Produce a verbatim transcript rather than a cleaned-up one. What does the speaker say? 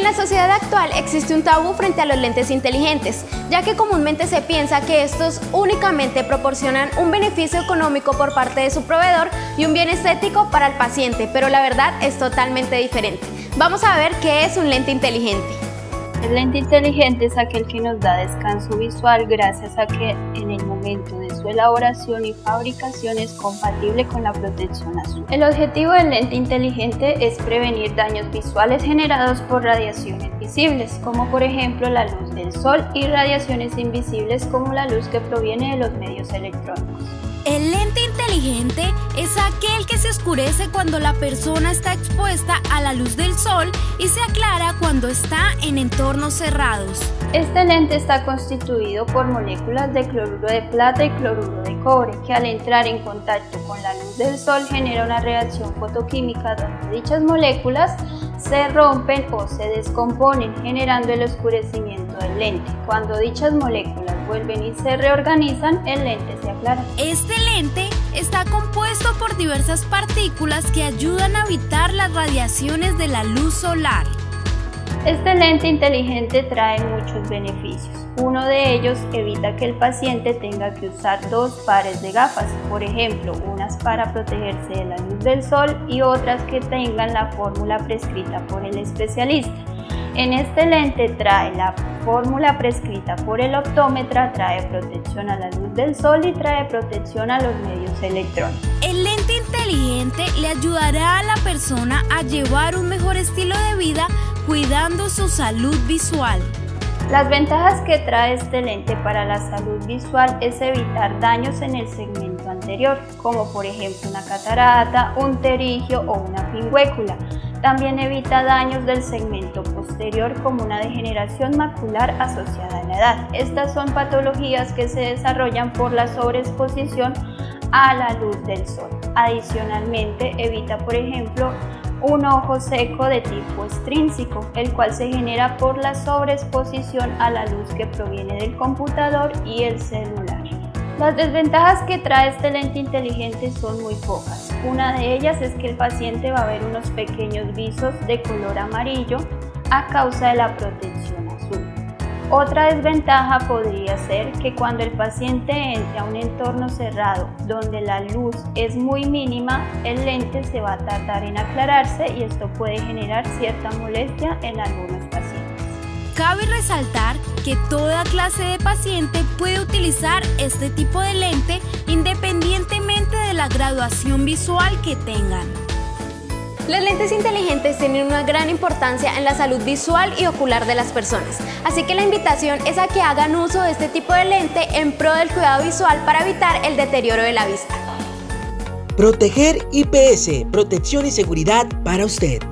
En la sociedad actual existe un tabú frente a los lentes inteligentes, ya que comúnmente se piensa que estos únicamente proporcionan un beneficio económico por parte de su proveedor y un bien estético para el paciente, pero la verdad es totalmente diferente. Vamos a ver qué es un lente inteligente. El lente inteligente es aquel que nos da descanso visual gracias a que en el momento de su elaboración y fabricación es compatible con la protección azul. El objetivo del lente inteligente es prevenir daños visuales generados por radiaciones visibles, como por ejemplo la luz del sol, y radiaciones invisibles como la luz que proviene de los medios electrónicos. El lente inteligente es aquel que se oscurece cuando la persona está expuesta a la luz del sol y se aclara cuando está en entornos cerrados. Este lente está constituido por moléculas de cloruro de plata y cloruro de cobre que al entrar en contacto con la luz del sol genera una reacción fotoquímica donde dichas moléculas se rompen o se descomponen generando el oscurecimiento del lente. Cuando dichas moléculas vuelven y se reorganizan, el lente se aclara. Este lente está compuesto por diversas partículas que ayudan a evitar las radiaciones de la luz solar. Este lente inteligente trae muchos beneficios. Uno de ellos evita que el paciente tenga que usar dos pares de gafas, por ejemplo, unas para protegerse de la luz del sol y otras que tengan la fórmula prescrita por el especialista. En este lente trae la fórmula prescrita por el optómetra, trae protección a la luz del sol y trae protección a los medios electrónicos. El lente inteligente le ayudará a la persona a llevar un mejor estilo de vida cuidando su salud visual. Las ventajas que trae este lente para la salud visual es evitar daños en el segmento anterior, como por ejemplo una catarata, un terigio o una pingüécula. También evita daños del segmento posterior como una degeneración macular asociada a la edad. Estas son patologías que se desarrollan por la sobreexposición a la luz del sol. Adicionalmente, evita, por ejemplo, un ojo seco de tipo extrínseco, el cual se genera por la sobreexposición a la luz que proviene del computador y el celular. Las desventajas que trae este lente inteligente son muy pocas. Una de ellas es que el paciente va a ver unos pequeños visos de color amarillo a causa de la protección azul. Otra desventaja podría ser que cuando el paciente entre a un entorno cerrado donde la luz es muy mínima, el lente se va a tardar en aclararse y esto puede generar cierta molestia en algunos pacientes. Cabe resaltar que toda clase de paciente puede utilizar este tipo de lente independientemente de la graduación visual que tengan. Los lentes inteligentes tienen una gran importancia en la salud visual y ocular de las personas, así que la invitación es a que hagan uso de este tipo de lente en pro del cuidado visual para evitar el deterioro de la vista. Proteger I P S, protección y seguridad para usted.